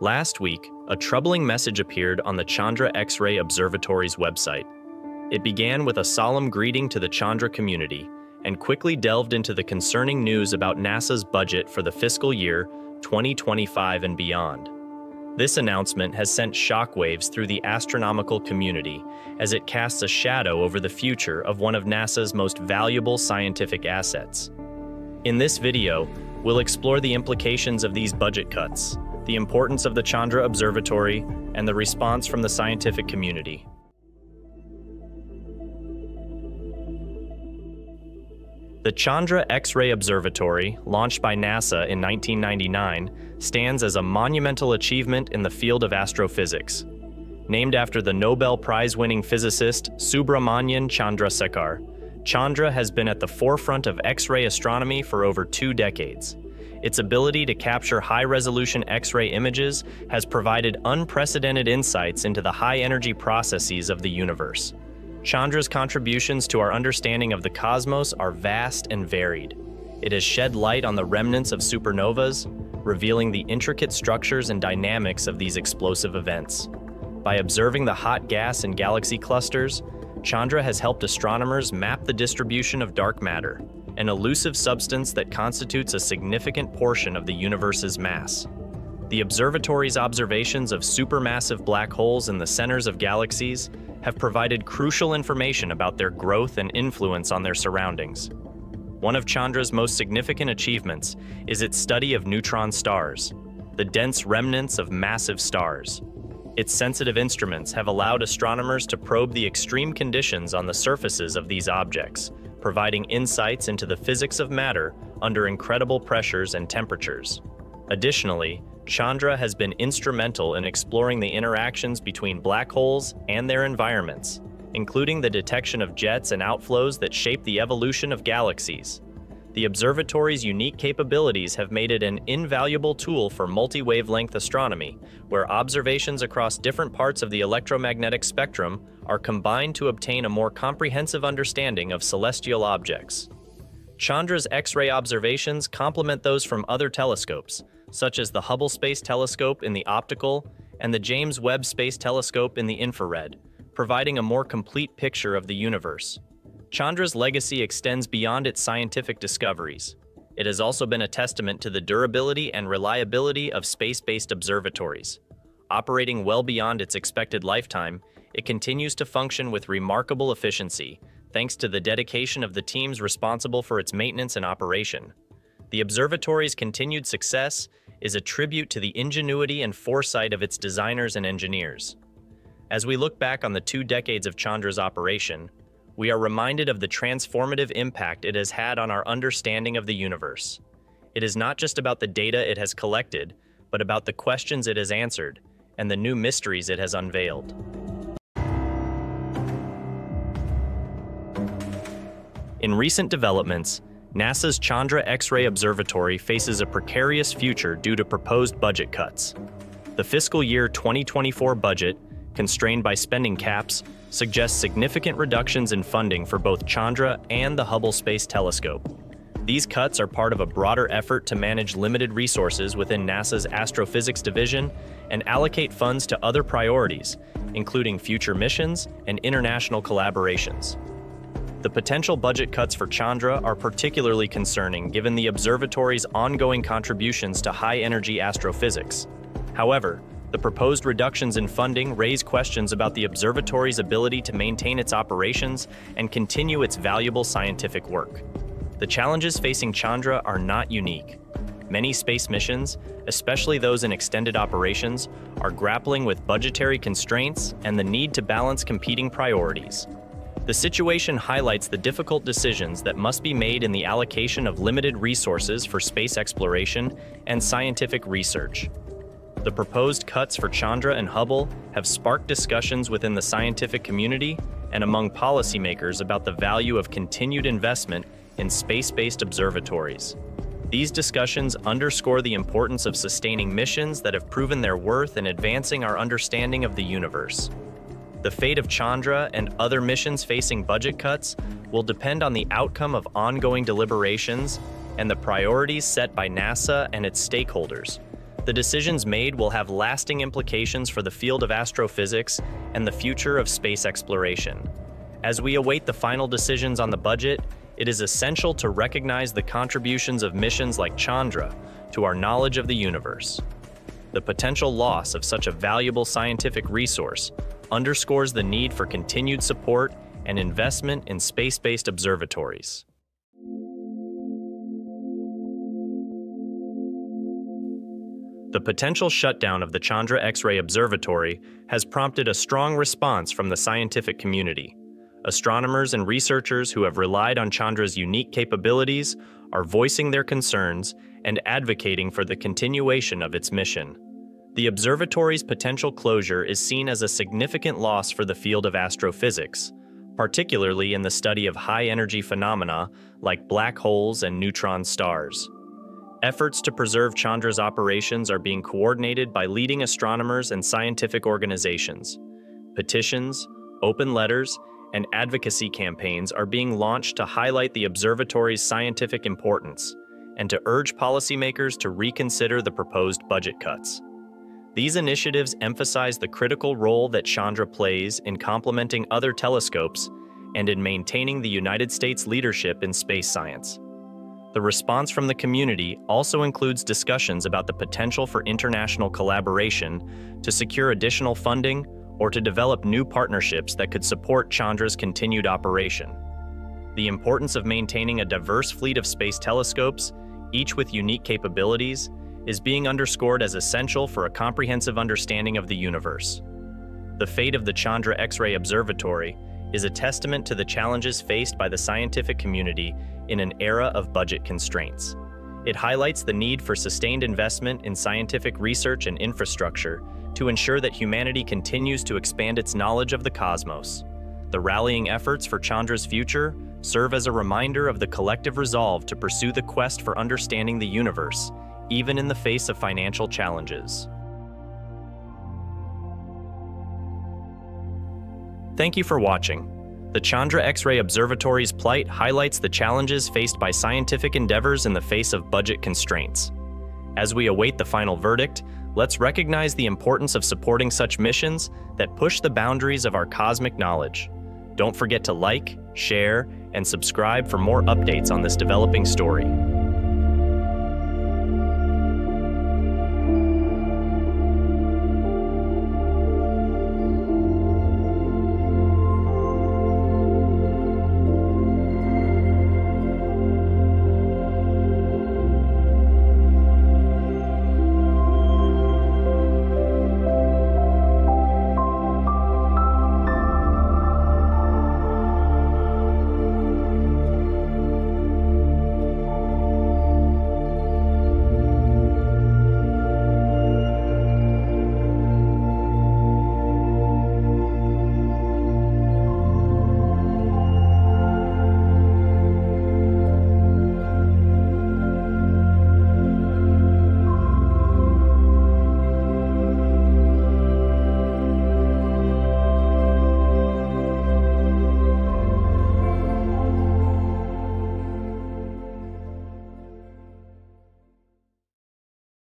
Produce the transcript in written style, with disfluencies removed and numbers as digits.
Last week, a troubling message appeared on the Chandra X-ray Observatory's website. It began with a solemn greeting to the Chandra community and quickly delved into the concerning news about NASA's budget for the fiscal year 2025 and beyond. This announcement has sent shockwaves through the astronomical community as it casts a shadow over the future of one of NASA's most valuable scientific assets. In this video, we'll explore the implications of these budget cuts, the importance of the Chandra Observatory, and the response from the scientific community. The Chandra X-ray Observatory, launched by NASA in 1999, stands as a monumental achievement in the field of astrophysics. Named after the Nobel Prize-winning physicist Subrahmanyan Chandrasekhar, Chandra has been at the forefront of X-ray astronomy for over 2 decades. Its ability to capture high-resolution X-ray images has provided unprecedented insights into the high-energy processes of the universe. Chandra's contributions to our understanding of the cosmos are vast and varied. It has shed light on the remnants of supernovas, revealing the intricate structures and dynamics of these explosive events. By observing the hot gas in galaxy clusters, Chandra has helped astronomers map the distribution of dark matter, an elusive substance that constitutes a significant portion of the universe's mass. The observatory's observations of supermassive black holes in the centers of galaxies have provided crucial information about their growth and influence on their surroundings. One of Chandra's most significant achievements is its study of neutron stars, the dense remnants of massive stars. Its sensitive instruments have allowed astronomers to probe the extreme conditions on the surfaces of these objects, providing insights into the physics of matter under incredible pressures and temperatures. Additionally, Chandra has been instrumental in exploring the interactions between black holes and their environments, including the detection of jets and outflows that shape the evolution of galaxies. The observatory's unique capabilities have made it an invaluable tool for multi-wavelength astronomy, where observations across different parts of the electromagnetic spectrum are combined to obtain a more comprehensive understanding of celestial objects. Chandra's X-ray observations complement those from other telescopes, such as the Hubble Space Telescope in the optical and the James Webb Space Telescope in the infrared, providing a more complete picture of the universe. Chandra's legacy extends beyond its scientific discoveries. It has also been a testament to the durability and reliability of space-based observatories. Operating well beyond its expected lifetime, it continues to function with remarkable efficiency, thanks to the dedication of the teams responsible for its maintenance and operation. The observatory's continued success is a tribute to the ingenuity and foresight of its designers and engineers. As we look back on the 2 decades of Chandra's operation, we are reminded of the transformative impact it has had on our understanding of the universe. It is not just about the data it has collected, but about the questions it has answered and the new mysteries it has unveiled. In recent developments, NASA's Chandra X-ray Observatory faces a precarious future due to proposed budget cuts. The fiscal year 2024 budget, constrained by spending caps, suggests significant reductions in funding for both Chandra and the Hubble Space Telescope. These cuts are part of a broader effort to manage limited resources within NASA's astrophysics division and allocate funds to other priorities, including future missions and international collaborations. The potential budget cuts for Chandra are particularly concerning given the observatory's ongoing contributions to high-energy astrophysics. However, the proposed reductions in funding raise questions about the observatory's ability to maintain its operations and continue its valuable scientific work. The challenges facing Chandra are not unique. Many space missions, especially those in extended operations, are grappling with budgetary constraints and the need to balance competing priorities. The situation highlights the difficult decisions that must be made in the allocation of limited resources for space exploration and scientific research. The proposed cuts for Chandra and Hubble have sparked discussions within the scientific community and among policymakers about the value of continued investment in space-based observatories. These discussions underscore the importance of sustaining missions that have proven their worth in advancing our understanding of the universe. The fate of Chandra and other missions facing budget cuts will depend on the outcome of ongoing deliberations and the priorities set by NASA and its stakeholders. The decisions made will have lasting implications for the field of astrophysics and the future of space exploration. As we await the final decisions on the budget, it is essential to recognize the contributions of missions like Chandra to our knowledge of the universe. The potential loss of such a valuable scientific resource underscores the need for continued support and investment in space-based observatories. The potential shutdown of the Chandra X-ray Observatory has prompted a strong response from the scientific community. Astronomers and researchers who have relied on Chandra's unique capabilities are voicing their concerns and advocating for the continuation of its mission. The observatory's potential closure is seen as a significant loss for the field of astrophysics, particularly in the study of high-energy phenomena like black holes and neutron stars. Efforts to preserve Chandra's operations are being coordinated by leading astronomers and scientific organizations. Petitions, open letters, and advocacy campaigns are being launched to highlight the observatory's scientific importance and to urge policymakers to reconsider the proposed budget cuts. These initiatives emphasize the critical role that Chandra plays in complementing other telescopes and in maintaining the United States' leadership in space science. The response from the community also includes discussions about the potential for international collaboration to secure additional funding or to develop new partnerships that could support Chandra's continued operation. The importance of maintaining a diverse fleet of space telescopes, each with unique capabilities, is being underscored as essential for a comprehensive understanding of the universe. The fate of the Chandra X-ray Observatory is a testament to the challenges faced by the scientific community in an era of budget constraints. It highlights the need for sustained investment in scientific research and infrastructure to ensure that humanity continues to expand its knowledge of the cosmos. The rallying efforts for Chandra's future serve as a reminder of the collective resolve to pursue the quest for understanding the universe, even in the face of financial challenges. Thank you for watching. The Chandra X-ray Observatory's plight highlights the challenges faced by scientific endeavors in the face of budget constraints. As we await the final verdict, let's recognize the importance of supporting such missions that push the boundaries of our cosmic knowledge. Don't forget to like, share, and subscribe for more updates on this developing story.